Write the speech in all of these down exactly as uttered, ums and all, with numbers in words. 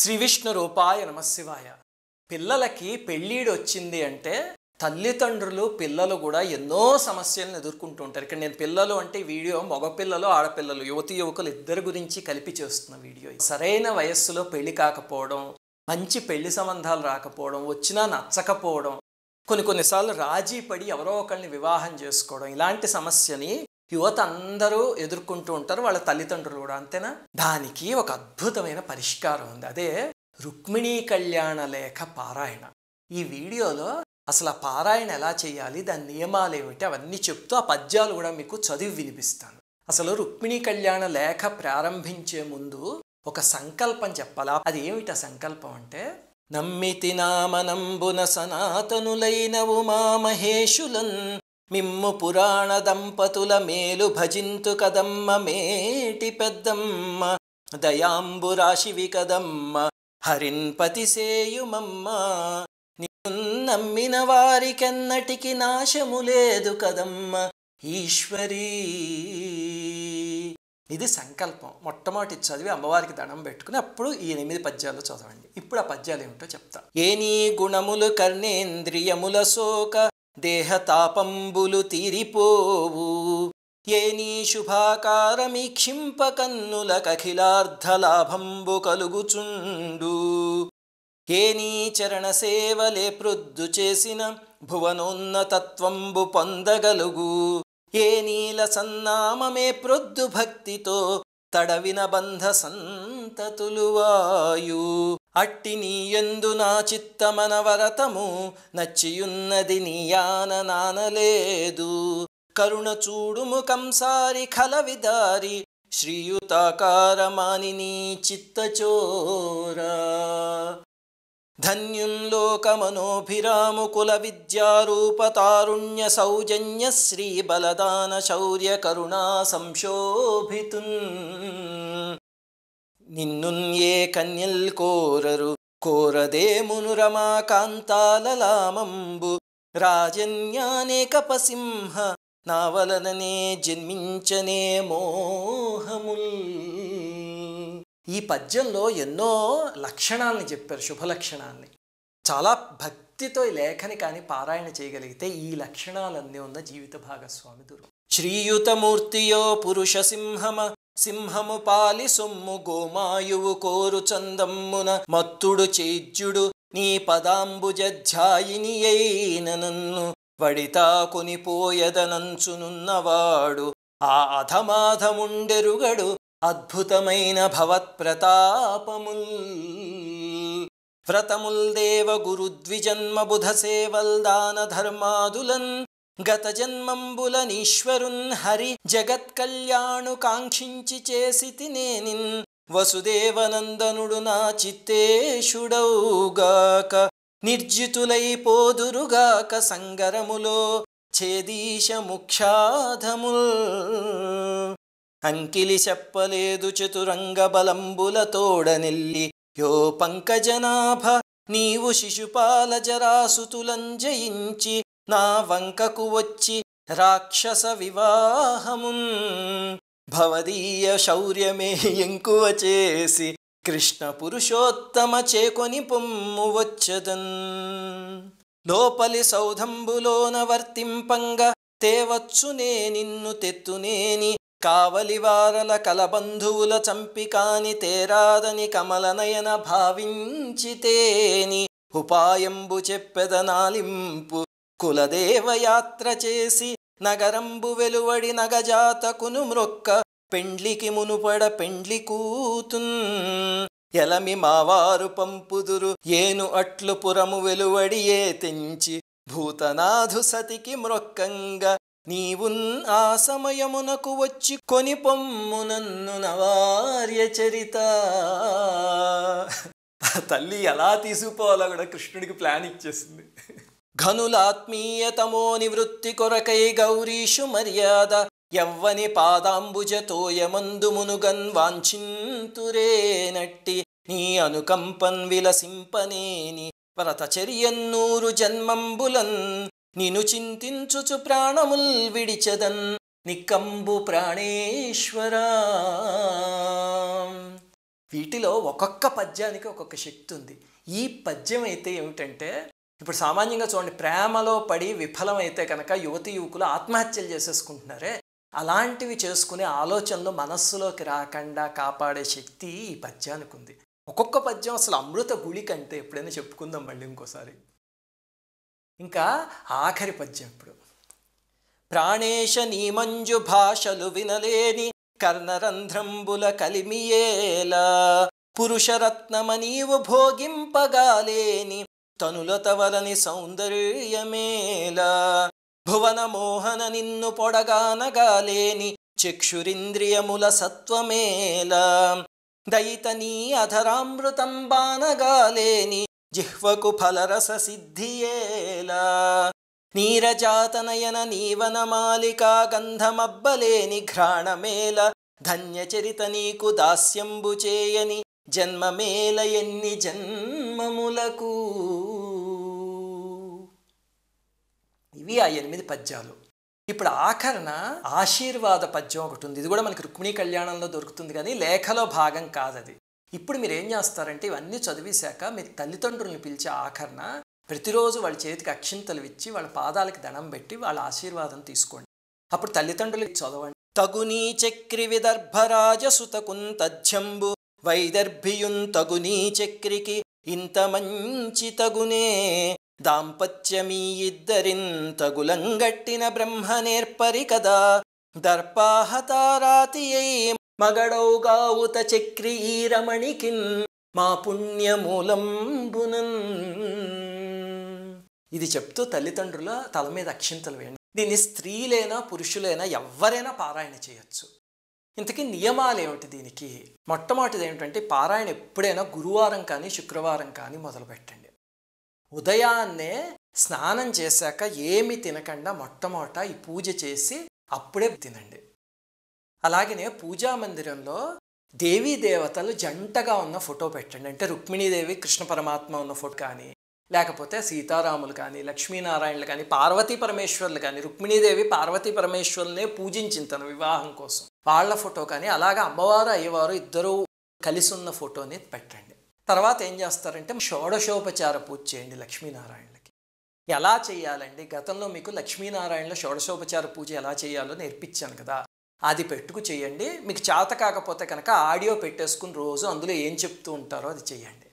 శ్రీ విష్ణు రూపాయ నమశివాయ. పిల్లలకి పెళ్ళిడు వచ్చింది అంటే తల్లిదండ్రులు పిల్లలు కూడా ఎన్నో సమస్యలను ఎదుర్కొంటూ ఉంటారు. ఇక్కడ నేను పిల్లలు అంటే వీడియో మగపిల్లలు ఆడపిల్లలు యువతి యువకులు ఇద్దరు గురించి కలిపి చేస్తున్న వీడియో. సరైన వయస్సులో పెళ్లి కాకపోవడం, మంచి పెళ్లి సంబంధాలు రాకపోవడం, వచ్చినా నచ్చకపోవడం, కొన్ని కొన్నిసార్లు రాజీ పడి ఎవరో ఒకరిని వివాహం చేసుకోవడం, ఇలాంటి సమస్యని యువత అందరూ ఎదుర్కొంటూ ఉంటారు, వాళ్ళ తల్లిదండ్రులు కూడా. అంతేనా? దానికి ఒక అద్భుతమైన పరిష్కారం ఉంది, అదే రుక్మిణీ కళ్యాణ లేఖ పారాయణ. ఈ వీడియోలో అసలు ఆ పారాయణ ఎలా చేయాలి, దాని నియమాలు ఏమిటి, అవన్నీ చెప్తూ ఆ పద్యాలు కూడా మీకు చదివి వినిపిస్తాను. అసలు రుక్మిణీ కళ్యాణ లేఖ ప్రారంభించే ముందు ఒక సంకల్పం చెప్పాలా? అది ఏమిటి ఆ సంకల్పం అంటే, నమ్మితి నామనంబున సనాతనులైనవు మా మహేషులన్, మిమ్ము పురాణ దంపతుల మేలు భజింతు కదమ్మ మేటి పెద్దమ్మ, దయాంబురాశివి కదమ్మ హరిన్పతిసేయుమమ్మ, నిన్ను నమ్మిన వారికెన్నటికి నాశము లేదు కదమ్మ ఈశ్వరీ. ఇది సంకల్పం. మొట్టమొదటి చదివి అమ్మవారికి దండం పెట్టుకుని అప్పుడు ఈ ఎనిమిది పద్యాలు చదవండి. ఇప్పుడు ఆ పద్యాలు ఏమిటో చెప్తా. ఏ నీ గుణములు కర్ణేంద్రియముల శోక దేహతాపంబులు తీరిపోవు, ఏ నీ శుభాకారమీక్షింప కన్నుల కఖిలార్థలాభంబు కలుగుచుండు, ఏ నీ చరణసేవలే ప్రొద్దు చేసిన భువనోన్నతత్వంబు పొందగలుగు, ఏ నీల సన్నామమే ప్రొద్దు భక్తితో తడవిన బంధ సంతతులువాయు, అట్టి నీయందు నా చిత్తమనవరతము నచ్చియున్నది నీయాన నానలేదు, కరుణ చూడుము కంసారి కలవిదారి శ్రీయుతాకారమాని నీ చిత్తచోరా, ధన్యుల్లోకమనోభిరాము కుల విద్యారూపతారుణ్య సౌజన్య శ్రీ బలదాన శౌర్య కరుణా సంశోభితున్, నిన్నున్ ఏ కన్యల్ కోరరు కోరదేమును రమా కాంతాలలామంబు, రాజన్యానే కపసింహ నావలననే జన్మించనే మోహముల్. ఈ పద్యంలో ఎన్నో లక్షణాలని చెప్పారు, శుభలక్షణాలని. చాలా భక్తితో ఈ లేఖని కానీ పారాయణ చేయగలిగితే ఈ లక్షణాలన్నీ ఉన్న జీవిత భాగస్వామి దూరం. శ్రీయుతమూర్తియో పురుష సింహమ సింహము పాలి సొమ్ము గోమాయువు కోరు చందమ్మున, మత్తుడు చేజ్యుడు నీ పదాంబుజధ్యాయిని అయిన నన్ను వడితా కొనిపోయదనంచునున్నవాడు, ఆ అధమాధముండెరుగడు అద్భుతమైన భవత్ప్రతాపముల్, వ్రతముల్ దేవ గురుద్విజన్మ బుధ సేవల్ దాన ధర్మాదులన్, గత జన్మంబులనీశ్వరున్ హరి జగత్ కళ్యాణు కాంక్షించి చేసి తినేనిన్, వసుదేవనందనుడు నా చిత్తేషుడౌగాక నిర్జితులైపోదురుగాక సంగరములో ఛేదీశ ముఖ్యాధముల్, అంకిలి చెప్పలేదు చతురంగ బలంబులతోడనిల్లి యో పంకజనాభ, నీవు శిశుపాల జరాసుతులంజయించి నా వంకకు వచ్చి రాక్షస వివాహమున్, భవదీయ శౌర్యమే ఎంకువ చేసి కృష్ణ పురుషోత్తమ చేకొని పొమ్ము వచ్చదన్, లోపలి సౌధంబులోన వర్తింపంగ తేవచ్చునే నిన్ను తెత్తునేని, కావలివారల కలబంధువుల చంపి కాని తేరాదని కమలనయన భావించితేని, ఉపాయంబు చెప్పెదనాలింపు కులదేవయాత్ర చేసి నగరంబు వెలువడి నగజాతకును మ్రొక్క, పెండ్లికి మునుపడ పెండ్లి కూతున్ ఎలమి మావారు పంపుదురు ఏను అట్లు పురము వెలువడి ఏ తెంచి, భూతనాథు సతికి మ్రొక్కంగా నీవున్ ఆ సమయమునకు వచ్చి కొని పొమ్ము నన్ను నవార్య చరిత. తల్లి ఎలా తీసుకోవాలో కూడా కృష్ణుడికి ప్లాన్ ఇచ్చేసింది. ఘనులాత్మీయతమో నివృత్తి కొరకై గౌరీషు మర్యాద, యవ్వని పాదాంబుజతోయమందుమునుగన్ వాంఛింతురేనట్టి, నీ అనుకంపన్ విలసింపనేని వ్రతచర్యన్నూరు జన్మంబులన్, నిను చింతించుచు ప్రాణముల్ విడిచదన్ నికంబు ప్రాణేశ్వరా. వీటిలో ఒక్కొక్క పద్యానికి ఒక్కొక్క శక్తి ఉంది. ఈ పద్యం అయితే ఏమిటంటే, ఇప్పుడు సామాన్యంగా చూడండి, ప్రేమలో పడి విఫలమైతే కనుక యువతీ యువకులు ఆత్మహత్యలు చేసేసుకుంటున్నారే, అలాంటివి చేసుకునే ఆలోచనలు మనస్సులోకి రాకుండా కాపాడే శక్తి ఈ పద్యానికి ఉంది. ఒక్కొక్క పద్యం అసలు అమృత గుళిక అంటే ఎప్పుడైనా చెప్పుకుందాం మళ్ళీ ఇంకోసారి. ఇంకా ఆఖరి పద్యం ఇప్పుడు. ప్రాణేశ నీ మంజు భాషలు వినలేని కర్ణరంధ్రంబుల కలిమియేల పురుషరత్నమ నీవు భోగింపగాలేని తనుల తవలని సౌందర్యమేల భువన మోహన నిన్ను పొడగానగాలేని చక్షురింద్రియముల సత్వమేల దయిత నీ అధరామృతం బానగాలేని జిహ్వకు ఫలరస సిద్ధియేల నీరజాతనయన నీవన మాలికా గంధమబ్బలేని ఘ్రాణమేల ధన్యచరిత నీకు దాస్యంబు చేయని జన్మమేల ఎన్ని జన్మములకు. ఇవి ఆ ఎనిమిది పద్యాలు. ఇప్పుడు ఆఖరణ ఆశీర్వాద పద్యం ఒకటి ఉంది. ఇది కూడా మనకి రుక్మిణీ కళ్యాణంలో దొరుకుతుంది, కానీ లేఖలో భాగం కాదది. ఇప్పుడు మీరు ఏం చేస్తారంటే, ఇవన్నీ చదివేశాక మీ తల్లిదండ్రులను పిలిచే ఆఖరణ ప్రతిరోజు వాళ్ళ చేతికి అక్షింతలు ఇచ్చి వాళ్ళ పాదాలకి దండం పెట్టి వాళ్ళ ఆశీర్వాదం తీసుకోండి. అప్పుడు తల్లిదండ్రులకి చదవండి. తగునీ చక్రి విదర్భరాజసుతకున్ తజ్జంబు వైదర్భియున్ తగునీ చక్రికి ఇంత మంచి తగునే దాంపత్యమీ ఇద్దరిన్ తగులంగట్టిన బ్రహ్మ నేర్పరి కదా దర్పాహతారాతియై మగడౌగావుత చక్రి ఈ రమణికిన్ మా పుణ్యమూలంబునన్. ఇది చెప్తూ తల్లిదండ్రుల తల మీద అక్షింతలు వేయండి. దీన్ని స్త్రీలైనా పురుషులైనా ఎవరైనా పారాయణ చేయొచ్చు. ఇంతకీ నియమాలు ఏమిటి దీనికి? మొట్టమొదటిది ఏమిటంటే, పారాయణ ఎప్పుడైనా గురువారం కానీ శుక్రవారం కానీ మొదలుపెట్టండి. ఉదయాన్నే స్నానం చేశాక ఏమి తినకుండా మొట్టమొదట ఈ పూజ చేసి అప్పుడే తినండి. అలాగనే పూజా మందిరంలో దేవీ దేవతలు జంటగా ఉన్న ఫోటో పెట్టండి. అంటే రుక్మిణీదేవి కృష్ణ పరమాత్మ ఉన్న ఫోటో కానీ, లేకపోతే సీతారాములు కానీ, లక్ష్మీనారాయణలు కానీ, పార్వతీ పరమేశ్వర్లు కానీ, రుక్మిణీదేవి పార్వతీ పరమేశ్వర్లనే పూజించింది తన వివాహం కోసం, వాళ్ళ ఫోటో కానీ, అలాగే అమ్మవారు అయ్యవారు ఇద్దరూ కలిసి ఉన్న ఫోటోని పెట్టండి. తర్వాత ఏం చేస్తారంటే, షోడశోపచార పూజ చేయండి లక్ష్మీనారాయణలకి. ఎలా చేయాలండి? గతంలో మీకు లక్ష్మీనారాయణల షోడశోపచార పూజ ఎలా చేయాలో నేర్పించాను కదా, అది పెట్టుకు చేయండి. మీకు చేత కాకపోతే కనుక ఆడియో పెట్టేసుకుని రోజు అందులో ఏం చెప్తూ ఉంటారో అది చేయండి.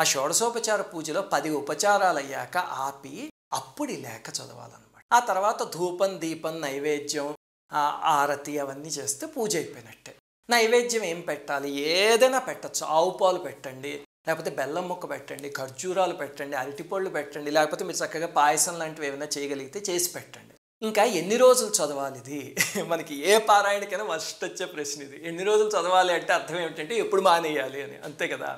ఆ షోడశోపచార పూజలో పది ఉపచారాలు అయ్యాక ఆపి అప్పుడు ఈ లేఖ చదవాలన్నమాట. ఆ తర్వాత ధూపం, దీపం, నైవేద్యం, ఆరతి అవన్నీ చేస్తే పూజ అయిపోయినట్టే. నైవేద్యం ఏం పెట్టాలి? ఏదైనా పెట్టచ్చు. ఆవు పాలు పెట్టండి, లేకపోతే బెల్లం ముక్క పెట్టండి, ఖర్జూరాలు పెట్టండి, అరటిపళ్ళు పెట్టండి, లేకపోతే మీరు చక్కగా పాయసం లాంటివి ఏమైనా చేయగలిగితే చేసి పెట్టండి. ఇంకా ఎన్ని రోజులు చదవాలి? ఇది మనకి ఏ పారాయణకైనా ఫస్ట్ వచ్చే ప్రశ్న ఇది. ఎన్ని రోజులు చదవాలి అంటే అర్థం ఏమిటంటే ఎప్పుడు మానేయాలి అని, అంతే కదా.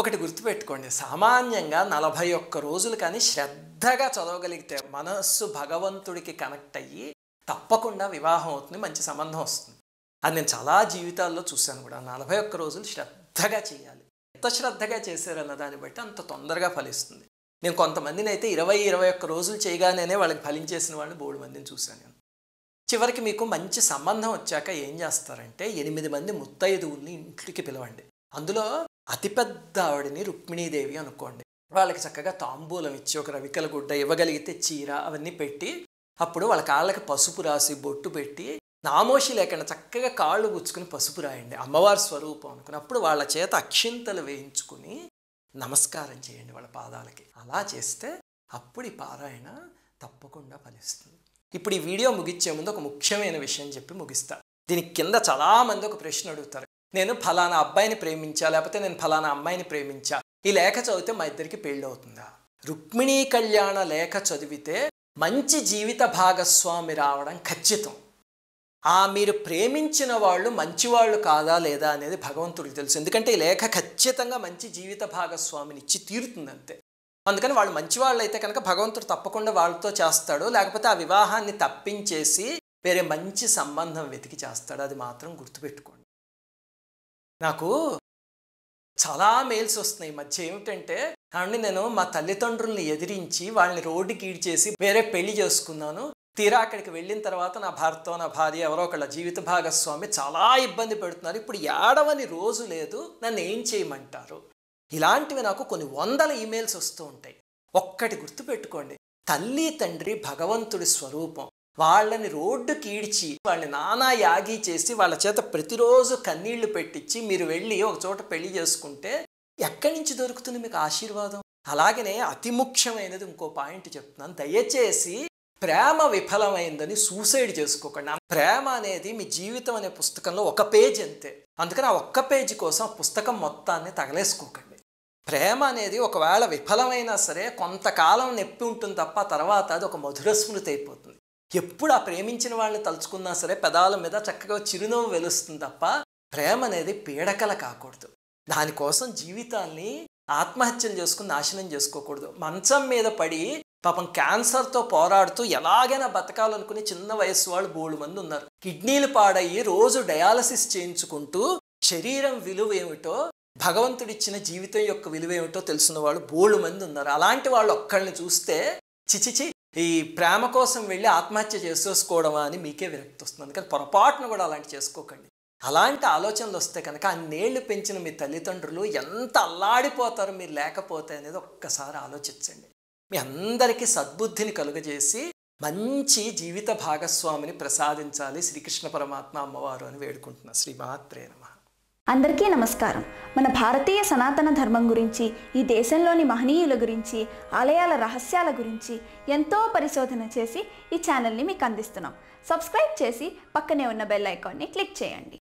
ఒకటి గుర్తుపెట్టుకోండి, సామాన్యంగా నలభై ఒక్క రోజులు కానీ శ్రద్ధగా చదవగలిగితే మనస్సు భగవంతుడికి కనెక్ట్ అయ్యి తప్పకుండా వివాహం అవుతుంది, మంచి సంబంధం వస్తుంది. అది నేను చాలా జీవితాల్లో చూశాను కూడా. నలభై ఒక్క రోజులు శ్రద్ధగా చేయాలి. ఎంత శ్రద్ధగా చేశారన్న దాన్ని బట్టి అంత తొందరగా ఫలిస్తుంది. నేను కొంతమందిని అయితే ఇరవై ఇరవై ఒక్క రోజులు చేయగానే వాళ్ళకి ఫలించేసిన వాళ్ళని బోడు మందిని చూశాను నేను. చివరికి మీకు మంచి సంబంధం వచ్చాక ఏం చేస్తారంటే, ఎనిమిది మంది ముత్తైదువుల్ని ఇంటికి పిలవండి. అందులో అతిపెద్ద ఆవిడని రుక్మిణీదేవి అనుకోండి. వాళ్ళకి చక్కగా తాంబూలం ఇచ్చి, ఒక రవికల గుడ్డ ఇవ్వగలిగితే చీర అవన్నీ పెట్టి, అప్పుడు వాళ్ళ కాళ్ళకి పసుపు రాసి బొట్టు పెట్టి, నామోషి లేకుండా చక్కగా కాళ్ళు గుచ్చుకుని పసుపు రాయండి, అమ్మవారి స్వరూపం అనుకుని. అప్పుడు వాళ్ళ చేత అక్షింతలు వేయించుకుని నమస్కారం చేయండి వాళ్ళ పాదాలకి. అలా చేస్తే అప్పుడు ఈ పారాయణ తప్పకుండా ఫలిస్తుంది. ఇప్పుడు ఈ వీడియో ముగించే ముందు ఒక ముఖ్యమైన విషయం చెప్పి ముగిస్తా. దీని కింద చాలామంది ఒక ప్రశ్న అడుగుతారు, నేను ఫలానా అబ్బాయిని ప్రేమించా, లేకపోతే నేను ఫలానా అమ్మాయిని ప్రేమించా, ఈ లేఖ చదివితే మా ఇద్దరికి పెళ్ళి అవుతుందా? రుక్మిణీ కళ్యాణ లేఖ చదివితే మంచి జీవిత భాగస్వామి రావడం ఖచ్చితం. ఆ మీరు ప్రేమించిన వాళ్ళు మంచివాళ్ళు కాదా లేదా అనేది భగవంతుడికి తెలుసు. ఎందుకంటే ఈ లేఖ ఖచ్చితంగా మంచి జీవిత భాగస్వామిని ఇచ్చి తీరుతుంది, అంతే. అందుకని వాళ్ళు మంచివాళ్ళు అయితే కనుక భగవంతుడు తప్పకుండా వాళ్ళతో చేస్తాడు, లేకపోతే ఆ వివాహాన్ని తప్పించేసి వేరే మంచి సంబంధం వెతికి చేస్తాడు. అది మాత్రం గుర్తుపెట్టుకోండి. నాకు చాలా మెయిల్స్ వస్తున్నాయి ఈ మధ్య. ఏమిటంటే, అండి నేను మా తల్లిదండ్రుల్ని ఎదిరించి వాళ్ళని రోడ్డుకి ఈడ్చేసి వేరే పెళ్లి చేసుకున్నాను, తీరా అక్కడికి వెళ్ళిన తర్వాత నా భార్యతో నా భార్య ఎవరో ఒకళ్ళ జీవిత భాగస్వామి చాలా ఇబ్బంది పెడుతున్నారు, ఇప్పుడు ఏడవని రోజు లేదు, నన్ను ఏం చేయమంటారు? ఇలాంటివి నాకు కొన్ని వందల ఈమెయిల్స్ వస్తూ ఉంటాయి. ఒక్కటి గుర్తుపెట్టుకోండి, తల్లి తండ్రి భగవంతుడి స్వరూపం. వాళ్ళని రోడ్డుకి ఈడ్చి వాళ్ళని నానా యాగి చేసి వాళ్ళ చేత ప్రతిరోజు కన్నీళ్లు పెట్టించి మీరు వెళ్ళి ఒక చోట పెళ్లి చేసుకుంటే ఎక్కడి నుంచి దొరుకుతుంది మీకు ఆశీర్వాదం? అలాగనే అతి ముఖ్యమైనది ఇంకో పాయింట్ చెప్తున్నాను, దయచేసి ప్రేమ విఫలమైందని సూసైడ్ చేసుకోకండి. ప్రేమ అనేది మీ జీవితం అనే పుస్తకంలో ఒక పేజ్ అంతే, అందుకని ఆ ఒక్క పేజీ కోసం పుస్తకం మొత్తాన్ని తగలేసుకోకండి. ప్రేమ అనేది ఒకవేళ విఫలమైనా సరే కొంతకాలం నొప్పి ఉంటుంది తప్ప తర్వాత అది ఒక మధుర స్మృతి అయిపోతుంది. ఎప్పుడు ఆ ప్రేమించిన వాళ్ళని తలుచుకున్నా సరే పెదాల మీద చక్కగా చిరునవ్వు వెలుస్తుంది తప్ప ప్రేమ అనేది పీడకల కాకూడదు. దానికోసం జీవితాన్ని ఆత్మహత్యలు చేసుకుని నాశనం చేసుకోకూడదు. మంచం మీద పడి పాపం క్యాన్సర్తో పోరాడుతూ ఎలాగైనా బతకాలనుకునే చిన్న వయసు వాళ్ళు బోడు మంది ఉన్నారు. కిడ్నీలు పాడయ్యి రోజు డయాలసిస్ చేయించుకుంటూ శరీరం విలువ ఏమిటో, భగవంతుడిచ్చిన జీవితం యొక్క విలువ ఏమిటో తెలుసున్న వాళ్ళు బోడు మంది ఉన్నారు. అలాంటి వాళ్ళు ఒక్కళ్ళని చూస్తే చిచిచి ఈ ప్రేమ కోసం వెళ్ళి ఆత్మహత్య చేసుకోవడమా అని మీకే విరక్తి వస్తుంది. అందుకని పొరపాటును కూడా అలాంటి చేసుకోకండి. అలాంటి ఆలోచనలు వస్తే కనుక అన్నేళ్లు పెంచిన మీ తల్లిదండ్రులు ఎంత అల్లాడిపోతారు మీరు లేకపోతే అనేది ఒక్కసారి ఆలోచించండి. మీ అందరికీ సద్బుద్ధిని కలుగజేసి మంచి జీవిత భాగస్వామిని ప్రసాదించాలి శ్రీకృష్ణ పరమాత్మ అమ్మవారు అని వేడుకుంటున్నా. శ్రీమాత్రే నమః. అందరికీ నమస్కారం. మన భారతీయ సనాతన ధర్మం గురించి, ఈ దేశంలోని మహనీయుల గురించి, ఆలయాల రహస్యాల గురించి ఎంతో పరిశోధన చేసి ఈ ఛానల్ని మీకు అందిస్తున్నాం. సబ్స్క్రైబ్ చేసి పక్కనే ఉన్న బెల్ ఐకాన్ని క్లిక్ చేయండి.